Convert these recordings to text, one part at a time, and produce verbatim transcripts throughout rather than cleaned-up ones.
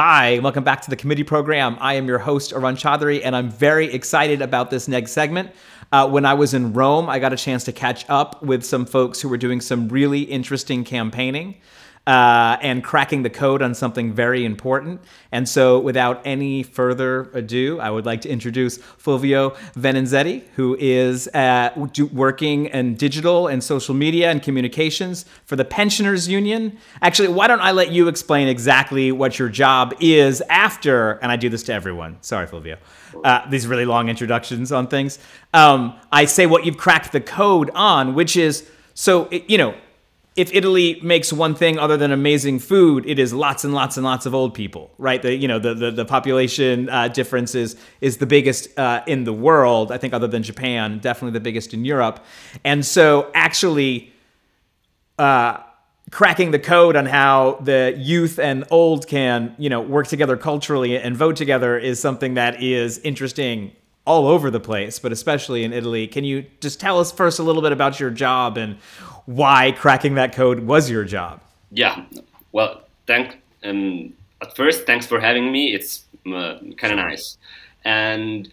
Hi, welcome back to the committee program. I am your host, Arun Chaudhary, and I'm very excited about this next segment. Uh, when I was in Rome, I got a chance to catch up with some folks who were doing some really interesting campaigning uh, and cracking the code on something very important. And so without any further ado, I would like to introduce Fulvio Venanzetti, who is uh, working in digital and social media and communications for the Pensioners Union. Actually, why don't I let you explain exactly what your job is after, and I do this to everyone. Sorry, Fulvio. Uh, these really long introductions on things. Um, I say what you've cracked the code on, which is, so, you know, if Italy makes one thing other than amazing food, it is lots and lots and lots of old people, right? The, you know, the, the, the population uh, difference is, is the biggest uh, in the world, I think, other than Japan, definitely the biggest in Europe. And so actually, uh, cracking the code on how the youth and old can, you know, work together culturally and vote together is something that is interesting all over the place, but especially in Italy. Can you just tell us first a little bit about your job and why cracking that code was your job? Yeah, well, thank, um, at first, thanks for having me. It's uh, kind of nice. And,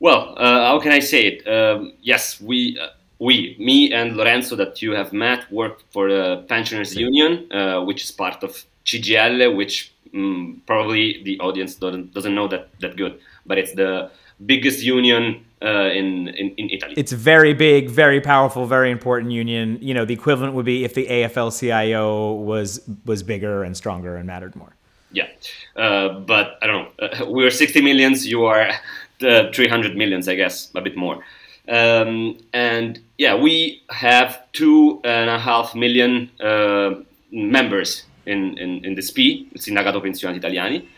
well, uh, how can I say it? Um, yes, we... Uh, We, me and Lorenzo that you have met, work for the Pensioners Union, uh, which is part of C G I L, which um, probably the audience doesn't, doesn't know that, that good, but it's the biggest union uh, in, in, in Italy. It's very big, very powerful, very important union. You know, the equivalent would be if the A F L C I O was, was bigger and stronger and mattered more. Yeah, uh, but I don't know, uh, we're sixty millions, you are uh, three hundred millions, I guess, a bit more. Um, and yeah, we have two and a half million uh, members in, in, in the S P I, Sindacato Pensionati Italiani,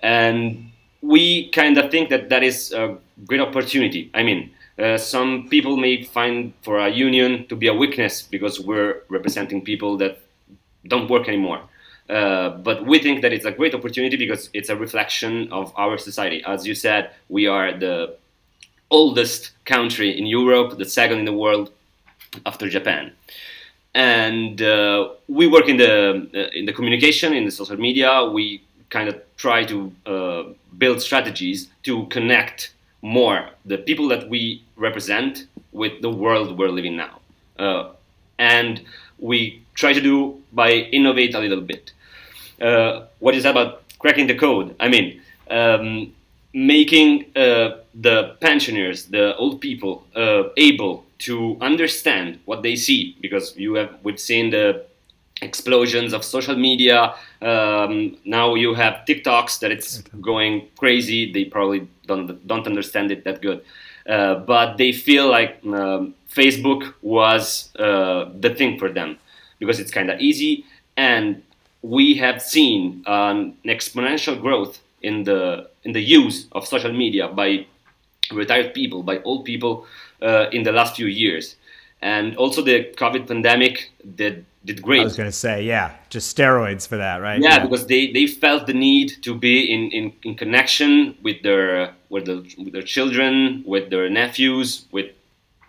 and we kind of think that that is a great opportunity. I mean, uh, some people may find for a union to be a weakness because we're representing people that don't work anymore. Uh, but we think that it's a great opportunity because it's a reflection of our society. As you said, we are the oldest country in Europe, the second in the world after Japan, and uh, we work in the uh, in the communication, in the social media. We kind of try to uh, build strategies to connect more the people that we represent with the world we're living now, uh, and we try to do by innovate a little bit. Uh, what is that about cracking the code? I mean. Um, making uh, the pensioners, the old people, uh, able to understand what they see, because you have, we've seen the explosions of social media. Um, now you have TikToks that it's going crazy. They probably don't, don't understand it that good, uh, but they feel like um, Facebook was uh, the thing for them because it's kind of easy. And we have seen um, an exponential growth in the in the use of social media by retired people, by old people uh, in the last few years. And also the COVID pandemic did, did great. I was going to say, yeah, just steroids for that, right? Yeah, yeah, because they, they felt the need to be in, in, in connection with their, with, the, with their children, with their nephews, with,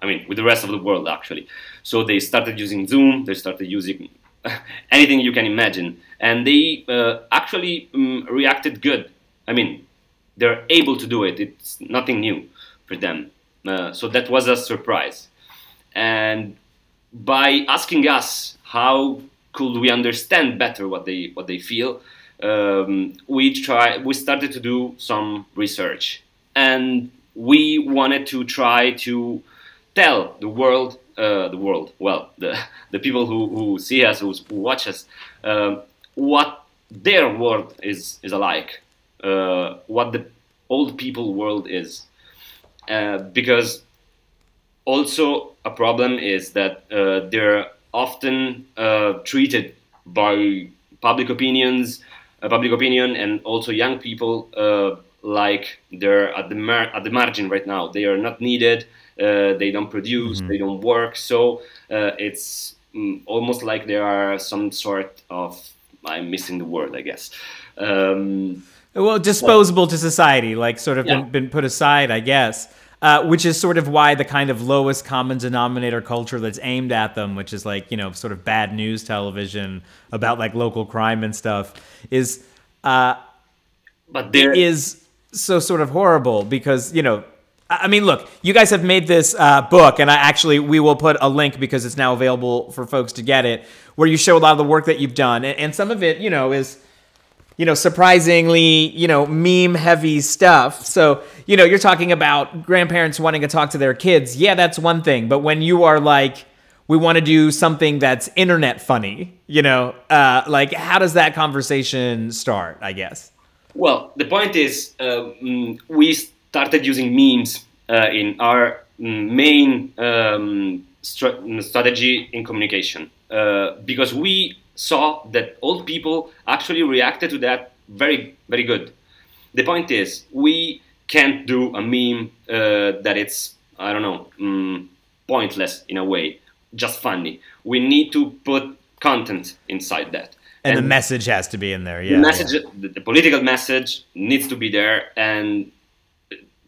I mean, with the rest of the world, actually. So they started using Zoom, they started using anything you can imagine. And they uh, actually um, reacted good. I mean, they're able to do it. It's nothing new for them. Uh, so that was a surprise. And by asking us how could we understand better what they what they feel, um, we try. We started to do some research, and we wanted to try to tell the world, uh, the world, well, the the people who, who see us, who, who watch us, uh, what their world is is alike. Uh, what the old people world is, uh, because also a problem is that uh, they're often uh, treated by public opinions, uh, public opinion, and also young people uh, like they're at the mar at the margin right now. They are not needed. Uh, they don't produce. Mm-hmm. They don't work. So uh, it's mm, almost like there are some sort of I'm missing the word, I guess. Um, Well, disposable to society, like sort of yeah. been, been put aside, I guess, uh, which is sort of why the kind of lowest common denominator culture that's aimed at them, which is like, you know, sort of bad news television about like local crime and stuff is, uh, But there is so sort of horrible because, you know, I mean, look, you guys have made this uh, book, and I actually, we will put a link because it's now available for folks to get it, where you show a lot of the work that you've done. And, and some of it, you know, is, you know, surprisingly, you know, meme-heavy stuff. So, you know, you're talking about grandparents wanting to talk to their kids. Yeah, that's one thing. But when you are like, we want to do something that's internet funny, you know, uh, like how does that conversation start, I guess? Well, the point is uh, we started using memes uh, in our main um, st strategy in communication uh, because we saw that old people actually reacted to that very, very good. The point is we can't do a meme uh, that it's, I don't know, um, pointless in a way. Just funny. We need to put content inside that. And, and the message has to be in there, yeah. The, message, yeah. the political message needs to be there, and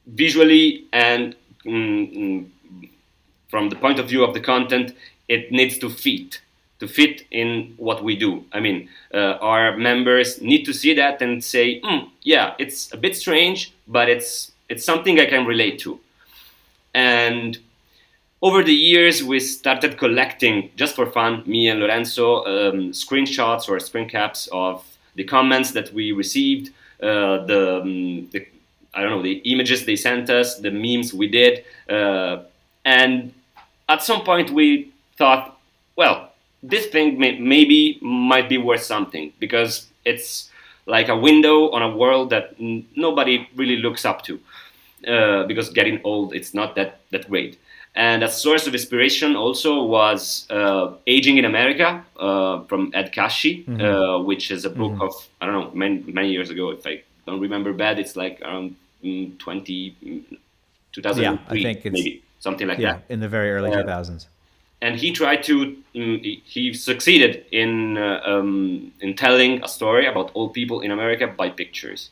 visually and mm, from the point of view of the content, it needs to fit, to fit in what we do. I mean, uh, our members need to see that and say, mm, yeah, it's a bit strange, but it's, it's something I can relate to. And over the years, we started collecting, just for fun, me and Lorenzo, um, screenshots or screen caps of the comments that we received, uh, the, um, the, I don't know, the images they sent us, the memes we did. Uh, and at some point, we thought, well, this thing may, maybe might be worth something, because it's like a window on a world that n nobody really looks up to, uh, because getting old, it's not that, that great. And a source of inspiration also was uh, Aging in America uh, from Ed Kashi, mm-hmm. uh, which is a book mm-hmm. of, I don't know, many, many years ago, if I don't remember bad, it's like around twenty, two thousand three, yeah, I think it's, maybe, something like yeah, that. In the very early uh, two thousands. And he tried to, he succeeded in, uh, um, in telling a story about old people in America by pictures.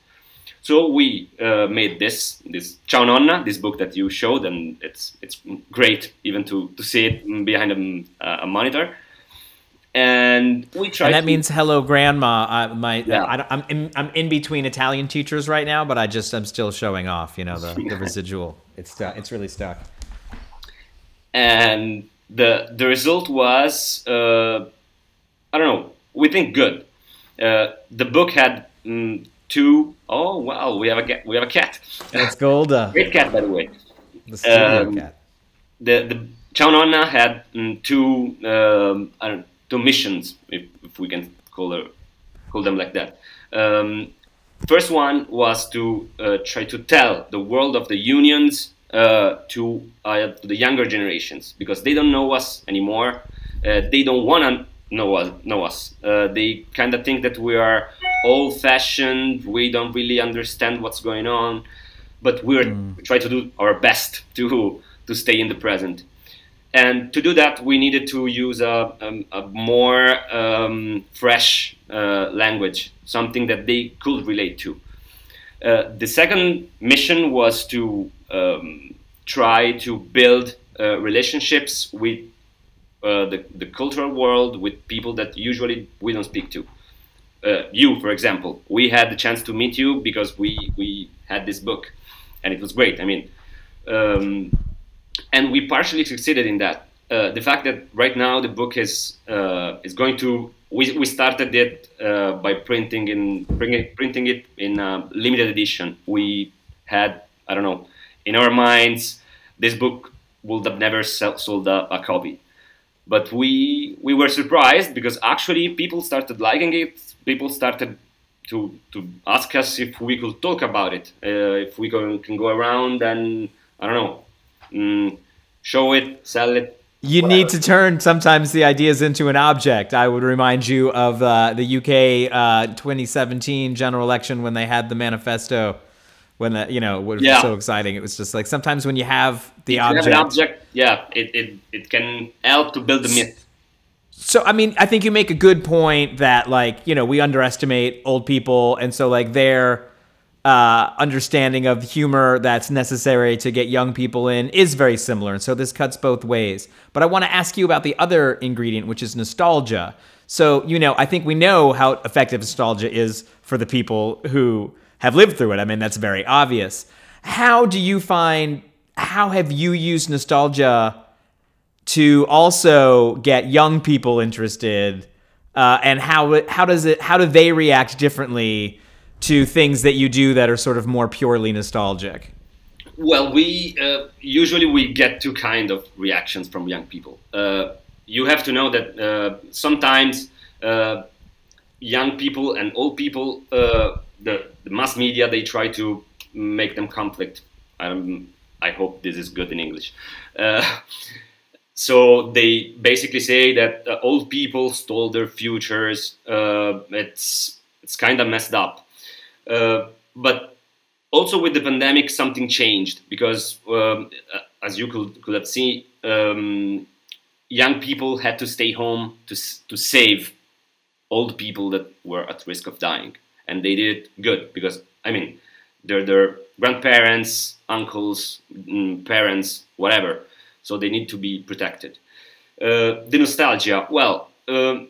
So we uh, made this, this Ciao Nonna, this book that you showed, and it's, it's great even to, to see it behind a, uh, a monitor. And we tried And that to, means hello, Grandma. I, my, yeah. I, I'm, in, I'm in between Italian teachers right now, but I just, I'm still showing off, you know, the, the residual. It's, it's really stuck. And the, the result was, uh, I don't know, we think good. Uh, the book had... Um, Two, oh wow, we have a we have a cat. That's Golda. Great cat, by the way. The studio um, cat. The the Ciao Nonna had um, two um, I don't know, two missions, if, if we can call her call them like that. Um, first one was to uh, try to tell the world of the unions uh, to uh, the younger generations, because they don't know us anymore. Uh, they don't wanna know us. Know us. Uh, they kind of think that we are old-fashioned, we don't really understand what's going on, but we're mm. we try to do our best to to stay in the present. And to do that, we needed to use a, a, a more um, fresh uh, language, something that they could relate to. Uh, the second mission was to um, try to build uh, relationships with uh, the, the cultural world, with people that usually we don't speak to. Uh, you, for example, we had the chance to meet you because we we had this book, and it was great. I mean, um, and we partially succeeded in that. Uh, the fact that right now the book is uh, is going to we we started it uh, by printing in bringing, printing it in a limited edition. We had I don't know in our minds this book would have never sell, sold a, a copy, but we we were surprised because actually people started liking it. People started to, to ask us if we could talk about it, uh, if we can, can go around and, I don't know, um, show it, sell it. You whatever. Need to turn sometimes the ideas into an object. I would remind you of uh, the U K uh, twenty seventeen general election when they had the manifesto, when that, you know, it was yeah. so exciting. It was just like sometimes when you have the object. You have an object, yeah, it, it, it can help to build the myth. So, I mean, I think you make a good point that, like, you know, we underestimate old people. And so, like, their uh, understanding of humor that's necessary to get young people in is very similar. And so this cuts both ways. But I want to ask you about the other ingredient, which is nostalgia. So, you know, I think we know how effective nostalgia is for the people who have lived through it. I mean, that's very obvious. How do you find, how have you used nostalgia to also get young people interested? Uh, and how how does it how do they react differently to things that you do that are sort of more purely nostalgic? Well, we uh, usually we get two kind of reactions from young people. Uh, you have to know that uh, sometimes uh, young people and old people, uh, the, the mass media, they try to make them conflict. Um, I hope this is good in English. Uh, So they basically say that uh, old people stole their futures. Uh, it's it's kind of messed up. Uh, but also with the pandemic, something changed because, um, as you could could have seen, um, young people had to stay home to to save old people that were at risk of dying, and they did good because I mean, their their grandparents, uncles, parents, whatever. So they need to be protected. Uh, the nostalgia. Well, um,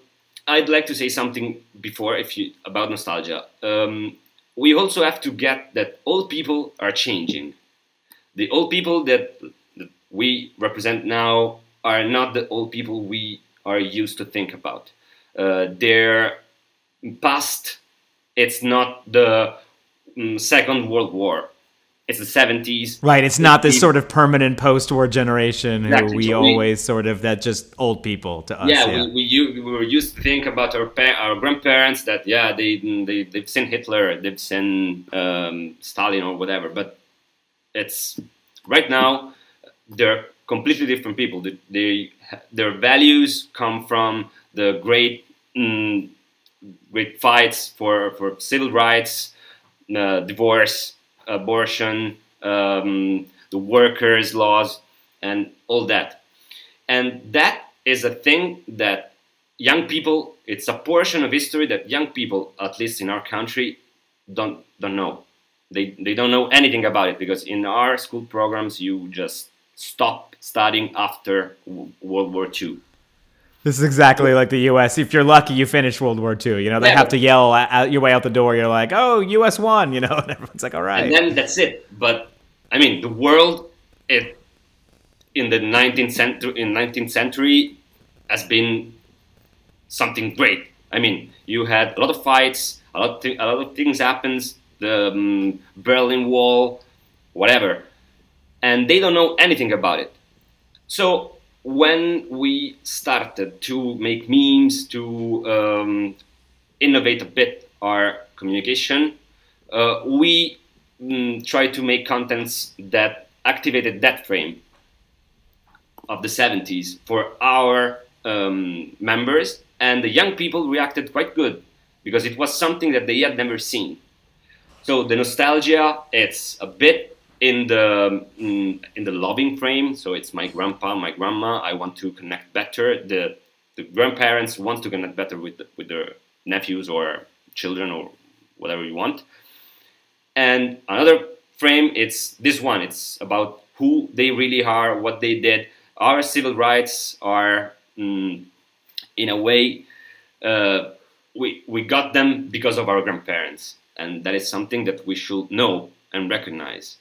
I'd like to say something before if you, about nostalgia. Um, we also have to get that old people are changing. The old people that, that we represent now are not the old people we are used to think about. Uh, their past, it's not the um, Second World War. It's the seventies. Right, it's not this sort of permanent post-war generation who we so always we, sort of, that just old people to us. Yeah, yeah. We, we, we were used to think about our our grandparents that, yeah, they, they, they've seen Hitler, they've seen um, Stalin or whatever, but it's, right now, they're completely different people. They, they, their values come from the great, mm, great fights for, for civil rights, uh, divorce, abortion, um, the workers' laws, and all that. And that is a thing that young people, it's a portion of history that young people, at least in our country, don't, don't know. They, they don't know anything about it because in our school programs, you just stop studying after World War Two. This is exactly like the U S If you're lucky, you finish World War Two. You know, they yeah. have to yell out your way out the door. You're like, oh, U S won, you know, and everyone's like, all right. And then that's it. But, I mean, the world it, in the nineteenth century, in nineteenth century has been something great. I mean, you had a lot of fights, a lot of, th a lot of things happens, the um, Berlin Wall, whatever. And they don't know anything about it. So when we started to make memes, to um, innovate a bit our communication, uh, we mm, tried to make contents that activated that frame of the seventies for our um, members, and the young people reacted quite good because it was something that they had never seen. So the nostalgia, it's a bit in the in the loving frame, so it's my grandpa, my grandma. I want to connect better. The the grandparents want to connect better with the, with their nephews or children or whatever you want. And another frame, it's this one. It's about who they really are, what they did. Our civil rights are, mm, in a way, uh, we we got them because of our grandparents, and that is something that we should know and recognize.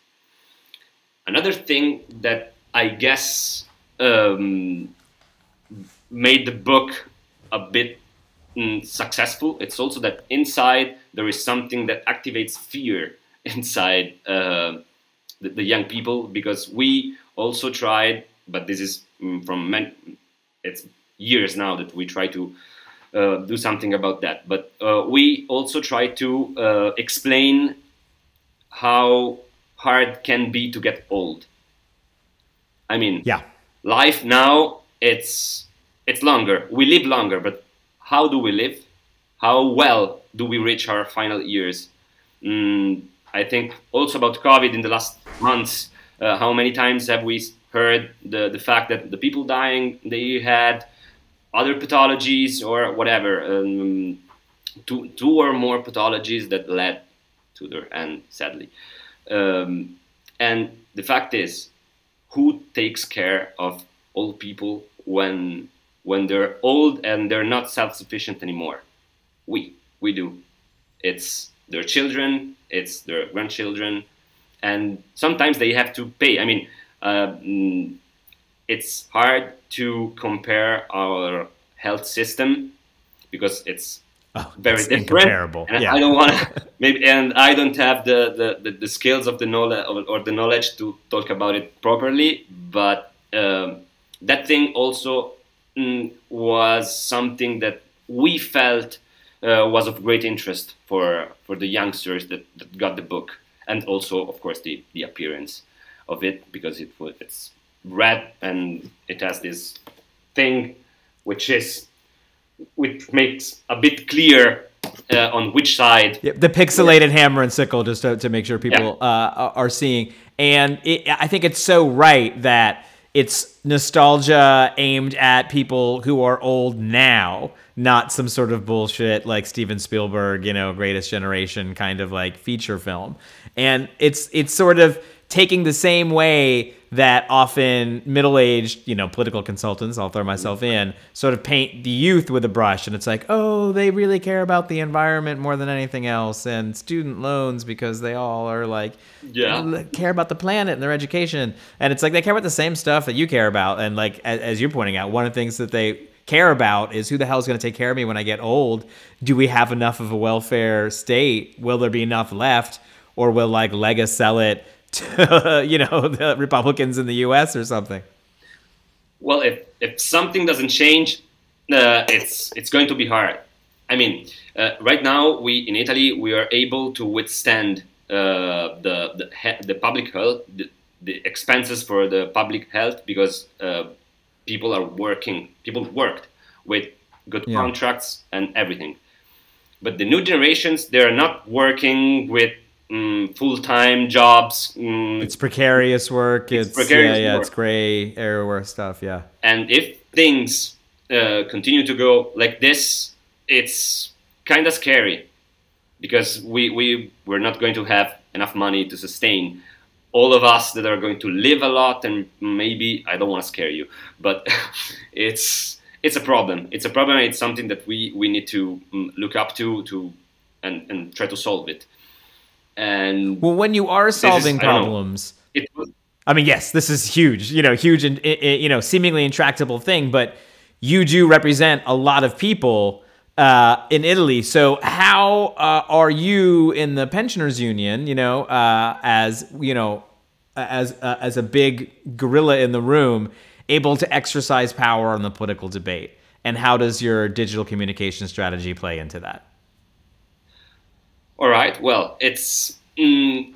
Another thing that I guess um, made the book a bit mm, successful, it's also that inside there is something that activates fear inside uh, the, the young people, because we also tried, but this is from many, it's years now that we try to uh, do something about that, but uh, we also try to uh, explain how hard can be to get old. I mean, yeah, life now, it's it's longer. We live longer, but how do we live? How well do we reach our final years? Mm, I think also about COVID in the last months, uh, how many times have we heard the, the fact that the people dying, they had other pathologies or whatever, um, two, two or more pathologies that led to their end, sadly. Um, and the fact is, who takes care of old people when when they're old and they're not self-sufficient anymore? We we do. It's their children, it's their grandchildren, and sometimes they have to pay. I mean, uh, it's hard to compare our health system because it's oh, very it's different. Incomparable. And yeah. I don't want to maybe, and I don't have the, the, the, the skills of the knowledge or, or the knowledge to talk about it properly. But uh, that thing also mm, was something that we felt uh, was of great interest for for the youngsters that, that got the book, and also of course the the appearance of it, because it it's red and it has this thing which is which makes a bit clear uh, on which side. Yep, the pixelated hammer and sickle, just to, to make sure people yeah. uh, are seeing. And it, I think it's so right that it's nostalgia aimed at people who are old now, not some sort of bullshit like Steven Spielberg, you know, Greatest Generation kind of like feature film. And it's it's sort of taking the same way that often middle-aged, you know, political consultants, I'll throw myself in, sort of paint the youth with a brush. And it's like, oh, they really care about the environment more than anything else, and student loans, because they all are like, yeah, care about the planet and their education. And it's like, they care about the same stuff that you care about. And like, as, as you're pointing out, one of the things that they care about is, who the hell is going to take care of me when I get old? Do we have enough of a welfare state? Will there be enough left? Or will like Lega sell it to, you know, the Republicans in the U S or something? Well, if, if something doesn't change, uh, it's it's going to be hard. I mean, uh, right now we in Italy we are able to withstand uh, the, the the public health the, the expenses for the public health, because uh, people are working, people worked with good yeah. contracts and everything. But the new generations, they are not working with Mm, full-time jobs. Mm, it's precarious work. It's, it's precarious yeah, yeah, work. It's gray area stuff, yeah. And if things uh, continue to go like this, it's kind of scary, because we, we, we're not going to have enough money to sustain all of us that are going to live a lot, and maybe, I don't want to scare you, but it's, it's a problem. It's a problem, and it's something that we, we need to look up to, to and, and try to solve it. And well, when you are solving is, problems, I, it was, I mean, yes, this is huge, you know, huge and, you know, seemingly intractable thing, but you do represent a lot of people uh, in Italy. So how uh, are you in the pensioners union, you know, uh, as, you know, as, uh, as a big gorilla in the room, able to exercise power on the political debate? And how does your digital communication strategy play into that? All right. Well, it's mm,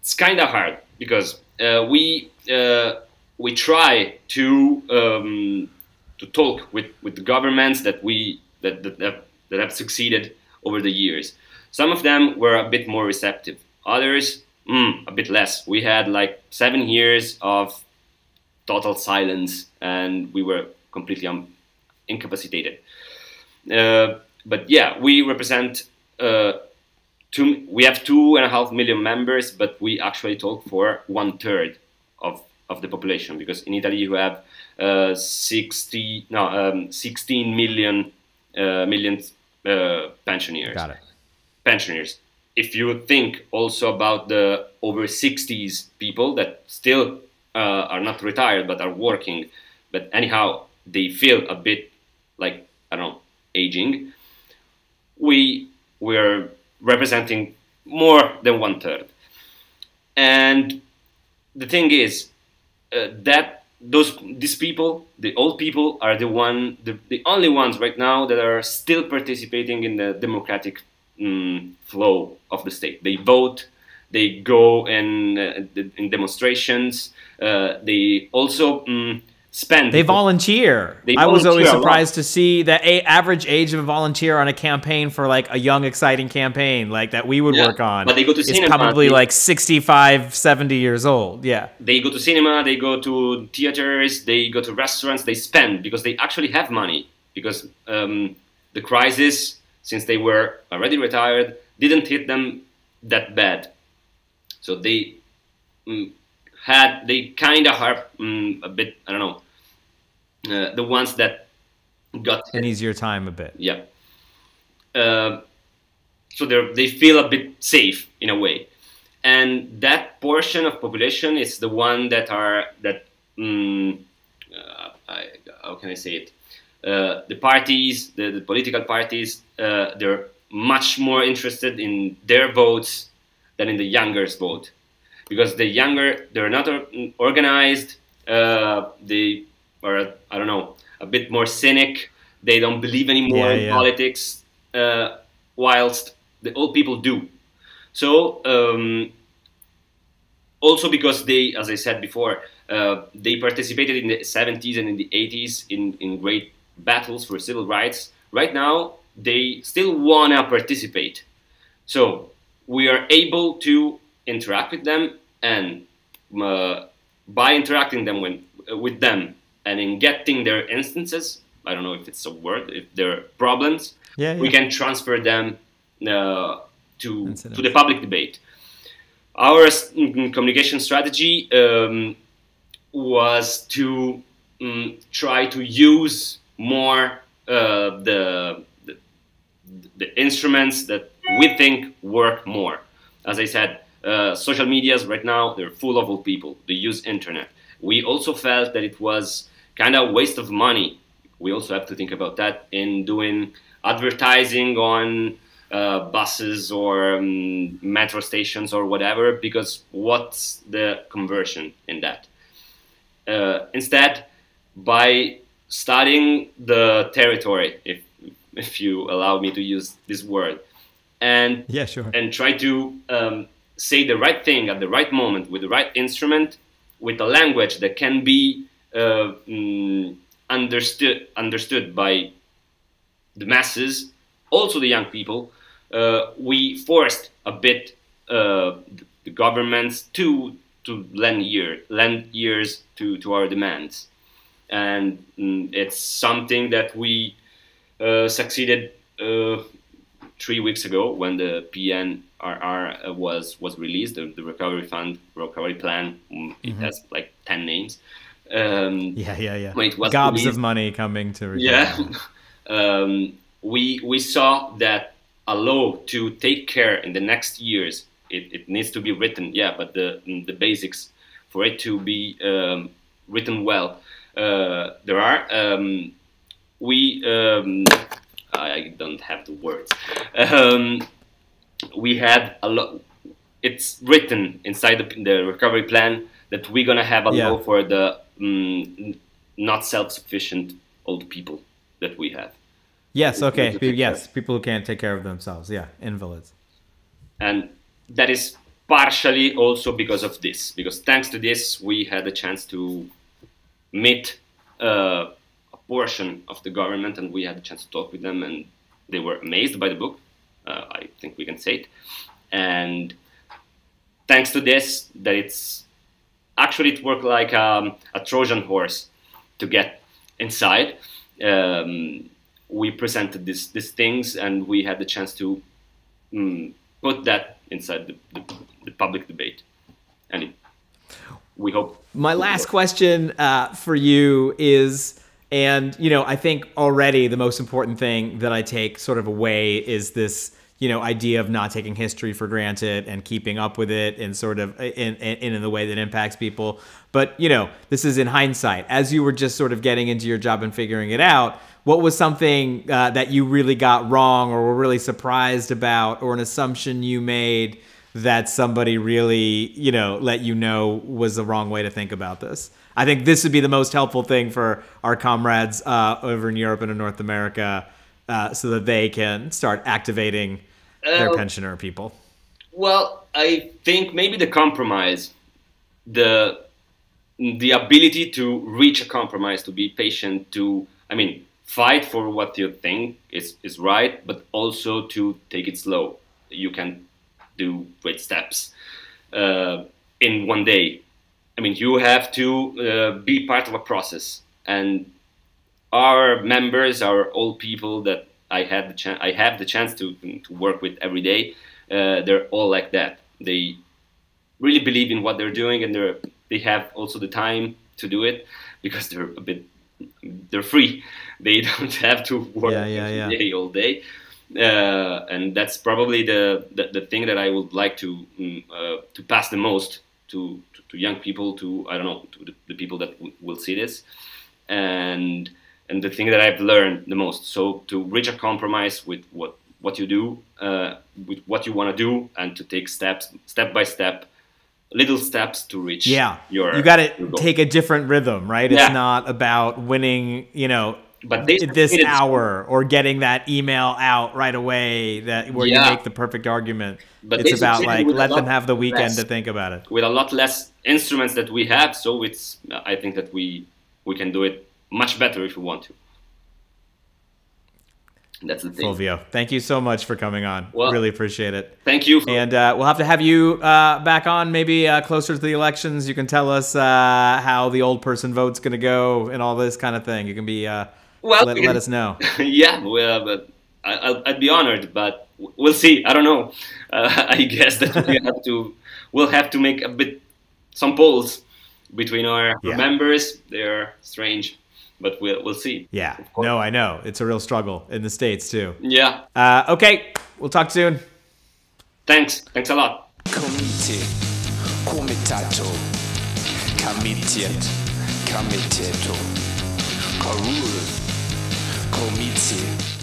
it's kind of hard, because uh, we uh, we try to um, to talk with with the governments that we that that have, that have succeeded over the years. Some of them were a bit more receptive. Others, mm, a bit less. We had like seven years of total silence, and we were completely un incapacitated. Uh, but yeah, we represent. Uh, two, we have two and a half million members, but we actually talk for one third of of the population, because in Italy you have uh, sixty no um, sixteen million uh, million uh, pensioners. Got it. Pensioners. If you think also about the over sixties people that still uh, are not retired but are working, but anyhow they feel a bit like, I don't know, aging. We We're representing more than one third, and the thing is uh, that those these people, the old people, are the one, the, the only ones right now that are still participating in the democratic um, flow of the state. They vote, they go in uh, in demonstrations, uh, they also. Um, Spend. They volunteer. They I volunteer was always surprised to see the a average age of a volunteer on a campaign for like a young, exciting campaign like that we would yeah, work on. But they go to cinema. It's probably they, like sixty-five, seventy years old. Yeah. They go to cinema. They go to theaters. They go to restaurants. They spend, because they actually have money, because um, the crisis, since they were already retired, didn't hit them that bad. So they mm, had they kind of are mm, a bit, I don't know. Uh, the ones that got an easier time a bit. Yeah. Uh, so they they feel a bit safe in a way. And that portion of population is the one that are that um, uh, I, how can I say it? Uh, the parties, the, the political parties, uh, they're much more interested in their votes than in the younger's vote, because the younger, they're not organized. Uh, they are, I don't know, a bit more cynic. They don't believe anymore yeah, in yeah. politics, uh, whilst the old people do. So um, also because they, as I said before, uh, they participated in the seventies and in the eighties in, in great battles for civil rights. Right now, they still want to participate. So we are able to interact with them, and uh, by interacting them when, uh, with them and in getting their instances, I don't know if it's a word, if they're problems, yeah, yeah. we can transfer them uh, to, to the public debate. Our communication strategy um, was to um, try to use more uh, the, the, the instruments that we think work more. As I said, uh, social medias right now, they're full of old people. They use internet. We also felt that it was kind of a waste of money. We also have to think about that in doing advertising on uh, buses or um, metro stations or whatever, because what's the conversion in that? Uh, instead, by studying the territory, if, if you allow me to use this word, and, yeah, sure. and try to um, say the right thing at the right moment with the right instrument, with a language that can be uh, mm, understood understood by the masses, also the young people, uh, we forced a bit uh, the governments to to lend ear lend ears to to our demands, and mm, it's something that we uh, succeeded uh, three weeks ago when the P N R R was was released, the, the recovery fund recovery plan. Mm-hmm. It has like ten names. Um, yeah, yeah, yeah. When it was gobs released, of money coming to recovery. Yeah, um, we we saw that a law to take care in the next years. It, it needs to be written, yeah, but the the basics for it to be um, written well. Uh, there are um, we um, I don't have the words. Um, we had a lot. It's written inside the, the recovery plan that we're gonna have a yeah. law for the Mm, not self-sufficient old people that we have. Yes, okay. Yes, people who can't take care of themselves. Yeah, invalids. And that is partially also because of this, because thanks to this, we had a chance to meet uh, a portion of the government, and we had a chance to talk with them, and they were amazed by the book. Uh, I think we can say it. And thanks to this, that it's actually, it worked like um, a Trojan horse to get inside. Um, we presented this, these things, and we had the chance to um, put that inside the, the, the public debate. And it, we hope. My last question uh, for you is, and you know, I think already the most important thing that I take sort of away is this, you know, idea of not taking history for granted and keeping up with it and sort of in, in, in the way that impacts people. But, you know, this is in hindsight. As you were just sort of getting into your job and figuring it out, what was something uh, that you really got wrong or were really surprised about, or an assumption you made that somebody really, you know, let you know was the wrong way to think about this? I think this would be the most helpful thing for our comrades uh, over in Europe and in North America, uh, so that they can start activating their pensioner people. Well, I think maybe the compromise, the the ability to reach a compromise, to be patient, to, I mean, fight for what you think is, is right, but also to take it slow. You can do great steps uh, in one day. I mean, you have to uh, be part of a process. And our members, our old people that I had the chance, I have the chance to, to work with every day. Uh, they're all like that. They really believe in what they're doing, and they're they have also the time to do it, because they're a bit they're free. They don't have to work yeah, yeah, yeah. all day. uh, and that's probably the, the the thing that I would like to uh, to pass the most to, to to young people, to I don't know, to the, the people that w will see this, and and the thing that I've learned the most. So to reach a compromise with what what you do, uh, with what you want to do, and to take steps, step by step, little steps to reach. Yeah, your, you got to take a different rhythm, right? Yeah. It's not about winning, you know, but they, this hour or getting that email out right away that where yeah. you make the perfect argument. But it's about like let them have the weekend less, to think about it. With a lot less instruments that we have, so it's I think that we we can do it much better if we want to. That's the thing. Fulvio, thank you so much for coming on. Well, really appreciate it. Thank you. And uh, we'll have to have you uh, back on maybe uh, closer to the elections. You can tell us uh, how the old person vote's going to go and all this kind of thing. You can be uh, well. Let, let us know. Yeah, well, but I, I'd be honored. But we'll see. I don't know. Uh, I guess that we have to. We'll have to make a bit some polls between our yeah. members. They're strange. But we'll, we'll see. Yeah. No, I know. It's a real struggle in the States, too. Yeah. Uh, okay. We'll talk soon. Thanks. Thanks a lot. Committee. Comitato. Committed. Comitato. Carul. Committee.